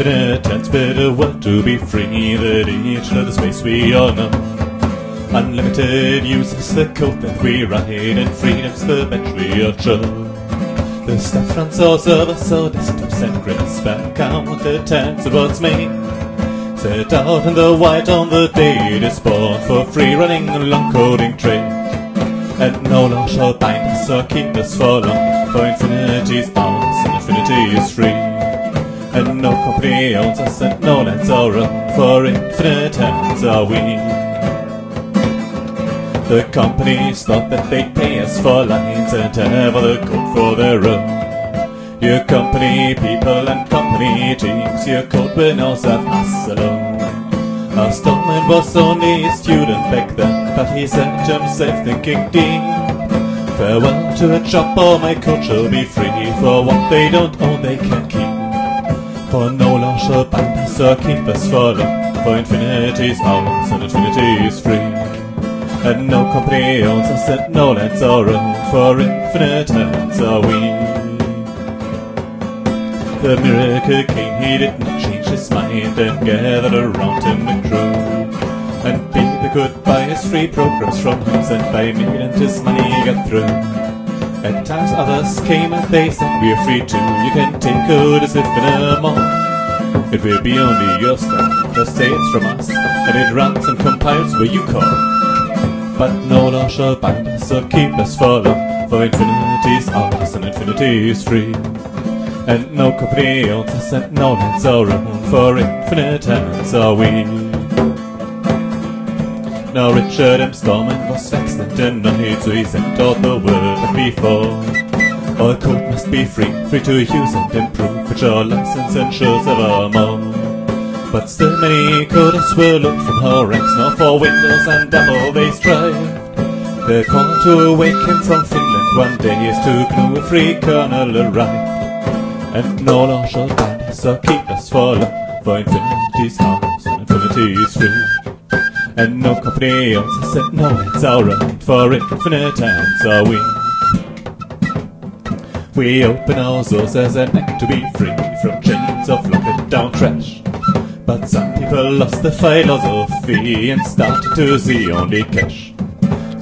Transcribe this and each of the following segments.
infinite and better world to be free than each other space we all know. Unlimited use is the code that we write, and freedom's the bench we all show. The stuff runs all servers, all desktops and grids, back out the tags of what's made. Set out in the white on the day it is born for free running and long coding trade. And no law shall bind us or keep us for long, for infinity's bounds and infinity is free. And no company owns us and no lands are owned, for infinite hands are we. The companies thought that they'd pay us for lines and have all the code for their own. Your company people and company teams, your code will all serve us alone. Our Stallman was only a student back then, but he set himself thinking deep. Farewell to a job, all my code shall be free, for what they don't own they can keep. For no law shall bind us or keep us for long, for infinity's ours and infinity is free. And no company owns us and no lands are owned, for infinite hands are we. The miracle king, he did not change his mind, and gathered around him the crew. And people could buy his free programs from him, and by me and his money got through. At times others came and they said, we're free too, you can take good as if in a mall. It will be only your stuff, just say it's from us, and it runs and compiles where you call. But no law shall bind us or keep us for long, for infinity's ours and infinity is free. And no company owns us and no lands are owned, for infinite hands are we. Now Richard M. Stallman was vexed and annoyed, so he sent out the word before. All code must be free, free to use and improve, which our license ensures evermore. But still many coders were looked from our ranks, now for Windows and Apple they strive. Their call to awaken from Finland one day is to GNU a free kernel arrive. And no law shall bind us or keep us for long, for infinity's ours and infinity is free. And no company owns us and no lands are owned, for infinite hands are we. We open our source as an act to be free from chains of locked down trash. But some people lost the philosophy and started to see only cash.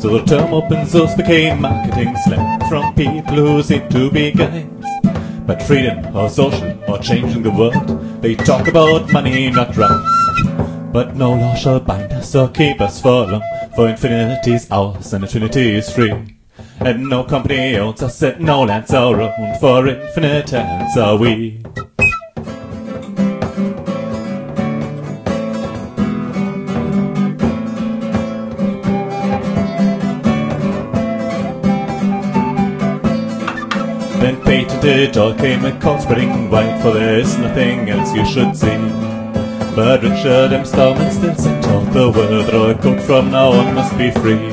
So the term open source became marketing slang from people who seem to be guys. But freedom or social or changing the world, they talk about money, not rights. But no law shall bind us or keep us for long, for infinity's ours and infinity is free. And no company owns us and no lands are owned, for infinite hands are we. Then patented all came a call spreading wide, for there is nothing else you should see. But Richard M. Stallman still sent out the word that all code from now on must be free.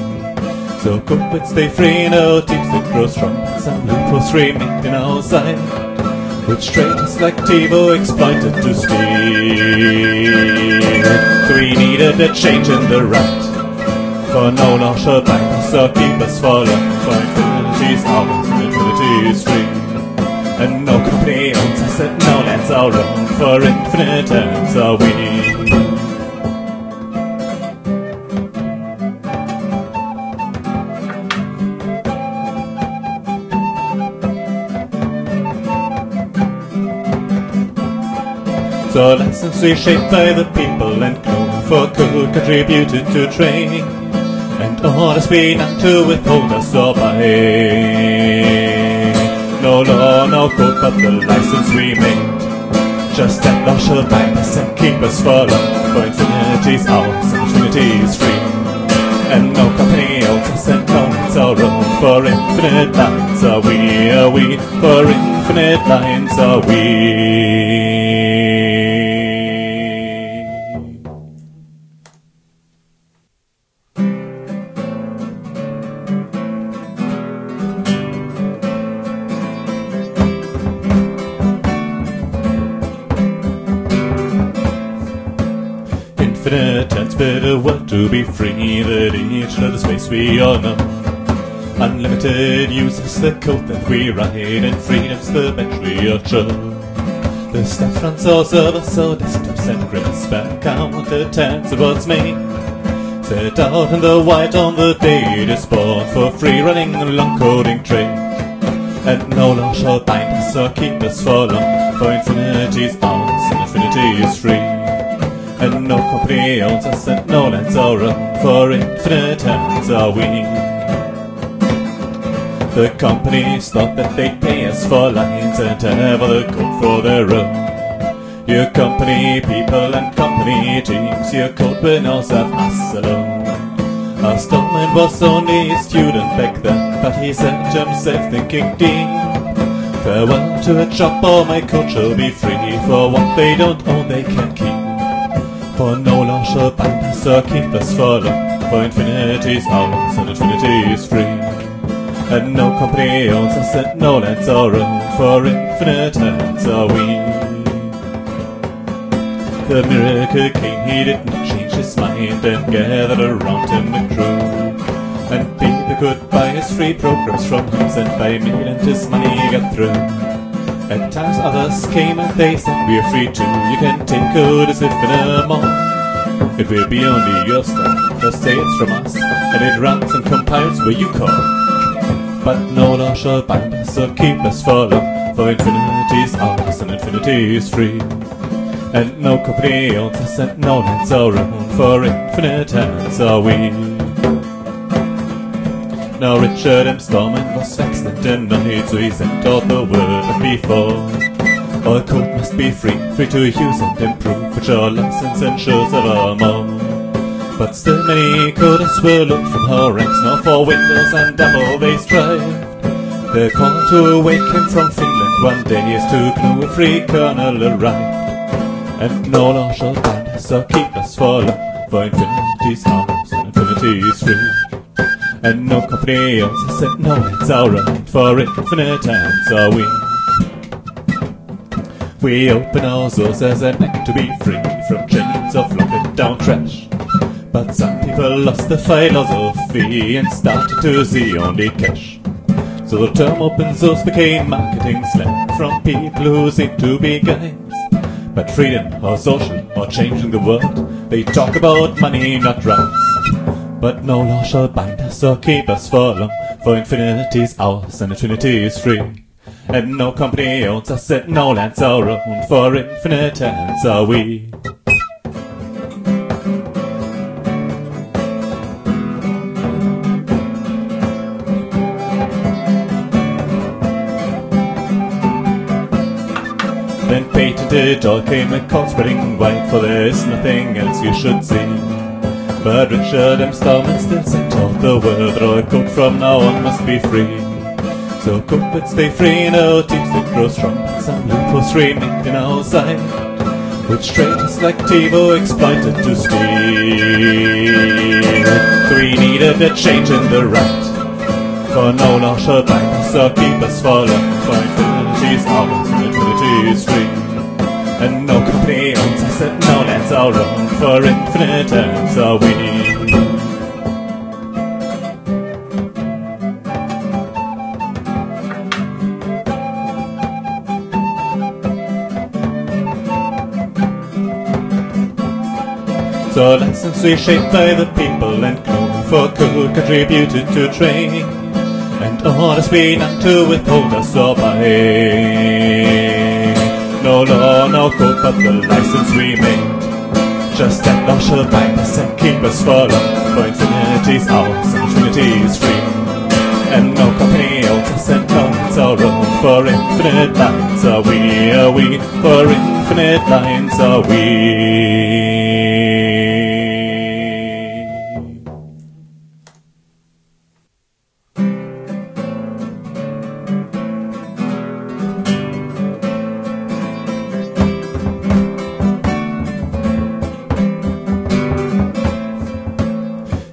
So code would stay free, no teams that grow strong, some loopholes remained in our side, which traitors like Tivo exploited to steal. We needed a change in the right, for no law shall bind us or keep us for long, for infinity's ours and infinity is free. And no company owns us and no lands are owned, for infinite hands are we. So lessons reshaped by the people and GNU, for code contributed to training, and orders be none to withhold us or bind. No law, no code, but the license we made. Just that law shall bind us and keep us for long, for infinity's ours and infinity is free. And no company owns us and no lands are owned, for infinite lines are we, for infinite lines are we. Infinite hands better world to be free than each other space we all know. Unlimited use is the code that we write, and freedom's the bench we all show. Le saffron sauce of a soda steps and grips back out the tans towards me. Set out in the white on the day it is born for free running the long coding train. And no law shall bind us or keep us for long, for infinity is ours and infinity is free. And no company owns us and no lands are owned, for infinite hands are we. The companies thought that they'd pay us for lines and have the code for their own. Your company people and company teams, your code belongs of us alone. Our Stallman was only a student back then, but he sent himself thinking deep. Farewell to a job or my code shall be free, for what they don't own they can keep. For no law shall bind us or keep us for long, for infinity is ours and infinity is free. And no company owns us and no lands are owned, for infinite hands are we. The miracle king, he didn't change his mind, and gathered around him a crew. And people could buy his free programs from him, and by mail and his money got through. At times others came and they said, we're free too, you can take good as if in a mall. It will be only your stuff, the sales from us, and it runs and compiles where you call. But no law shall bind us or keep us for long, for infinity is ours and infinity is free. And no company owns us and no lands are owned, for infinite hands are we. Now Richard M. Stallman was vexed and annoyed, so he sent out the word before. All code must be free, free to use and improve, which our license ensures evermore. But still many coders were looked from her ranks, now for Windows and double they strived. Their call to awaken from Finland one day is to glue a free kernel arrived. And no law shall bind us or keep us for long, for infinity's ours and infinity is free. And no company owns us and no lands are owned, for infinite hands are we. We open our souls as an act to be free from chains of locked down trash. But some people lost the philosophy and started to see only cash. So the term open source became marketing slang from people who seem to be guys. But freedom or social or changing the world, they talk about money, not rights. But no law shall bind us or keep us for long, for infinity is ours and infinity is free. And no company owns us and no lands are owned, for infinite hands are we. Then patented all came a call spreading wide, for there is nothing else you should see. But Richard M. Stallman still sent out the word that all code from now on must be free. So code would stay free, no teams that grow strong, some loopholes remained in our side, which traitors like Tivo exploited to steal. We needed a change in the right, for no law shall bind us or keep us for long, for infinity is ours and infinity is free. And no company owns us and no lands are owned, for infinite hands are we. So lessons reshaped by the people and gloom, for code contributed to training, and orders we none to withhold us or bind. No law, no code, but the license we made, just that thou shall bind us and keep us for long, for infinity's ours and infinity is free. And no company owns us and no lands are owned, for infinite lines are we, for infinite lines are we.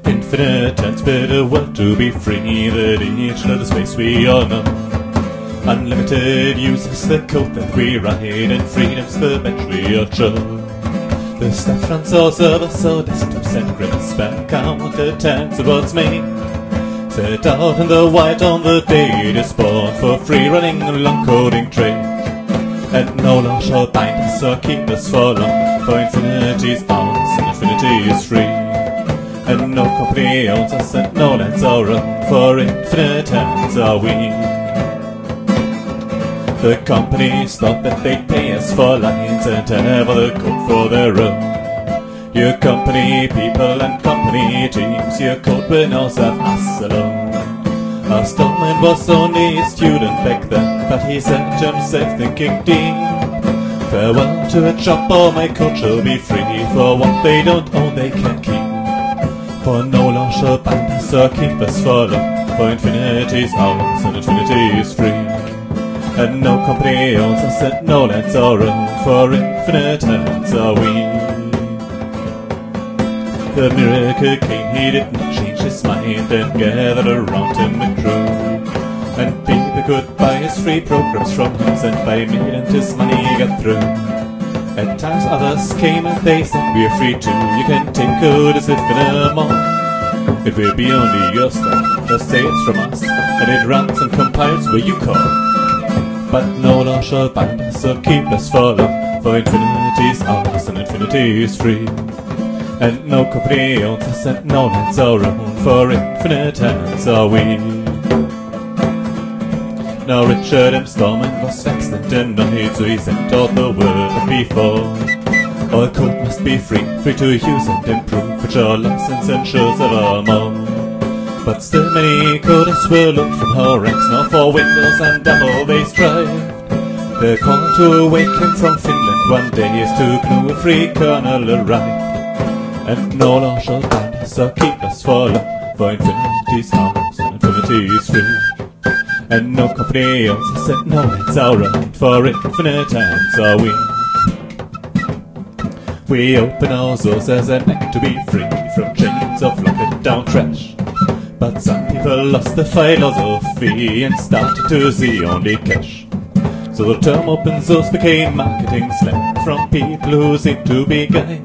Infinite hands build a world to be free, that each another space we all know. Unlimited use is the code that we write, and freedom's the bench we all show. The saffron sauce of us all desktops and grips back out the tans towards me. Set out in the white on the day it is born, for free running the long coding train. and no law shall bind us or keep us for long, for infinity is bounds and infinity is free. And no company owns us and no lands are owned, for infinite hands are we. The companies thought that they'd pay us for lines and have the code for their own. Your company people and company teams, your code winners have us alone. Our Stallman was only a student back then, but he set himself thinking deep. Farewell to a job or my code shall be free, for what they don't own they can keep. For no law shall bind us or keep us for long, for infinity is ours and infinity is free. And no company owns us and no lands are owned, for infinite hands are we. The miracle king, he didn't change his mind, and gathered around him a crew. And people could buy his free programs from him, and by me and his money he got through. At times others came and they said, we're free too, you can take good as if in a month. It will be only your stuff, the sales from us, and it runs and compiles where you call. But no law shall bind us or keep us for long, for infinity is ours and infinity is free. And no company owns us and no lands are owned, for infinite hands are we. Now Richard M. Stallman was vexed and annoyed, so he sent out the word before. All code must be free, free to use and improve, which are license ensures evermore. But still many coders were looked from her ranks, now for Windows and double they strive. Their call to awaken from Finland one day is to GNU a free kernel arrive. And no law shall bind us or keep us for long, for infinity's ours and infinity is free. And no company owns us and no lands are owned, for infinite hands are we. We open our sources and act to be free from chains of locked down trash. But some people lost the philosophy and started to see only cash. So the term open source became marketing slang from people who seem to be guys.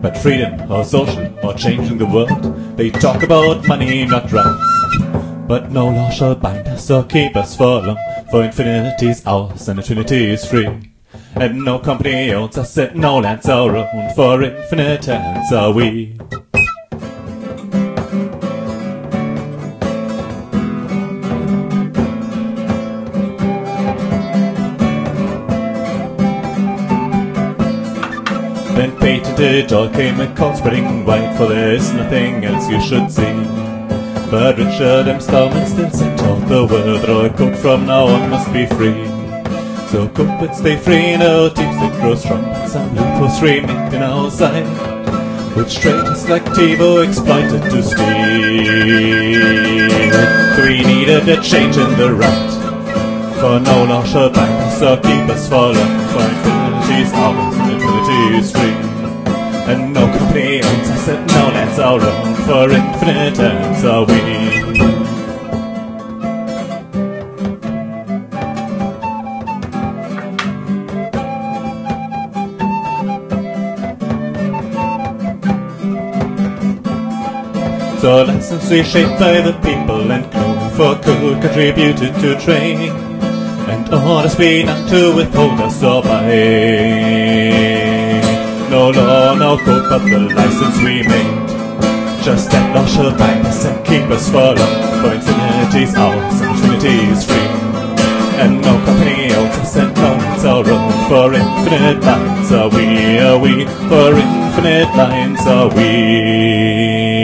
But freedom or social or changing the world, they talk about money, not rights. But no law shall bind us or keep us for long, for infinity is ours and infinity is free. And no company owns us and no lands are owned, for infinite hands are we. Then patented all came a call spreading wide, for there is nothing else you should see. But Richard M. Stallman still sent out the word that all code from now on must be free. So code would stay free, no teams that grow strong, but some loopholes remained in our side, which traitors like Tivo exploited to steal. We needed a change in the right, for no law shall bind us or keep us for long, for infinity's ours and infinity is free. And no company owns us and no lands are owned, for infinite hands are we. So lessons reshaped by the people and GNU for code contributed to training, and orders be none to withhold us or bind. No law, no code, but the license we made. Just that law shall bind us and keep us for long, for infinity's ours and infinity is free. And no company owns us and no lands are owned, for infinite lines are we, for infinite lines are we.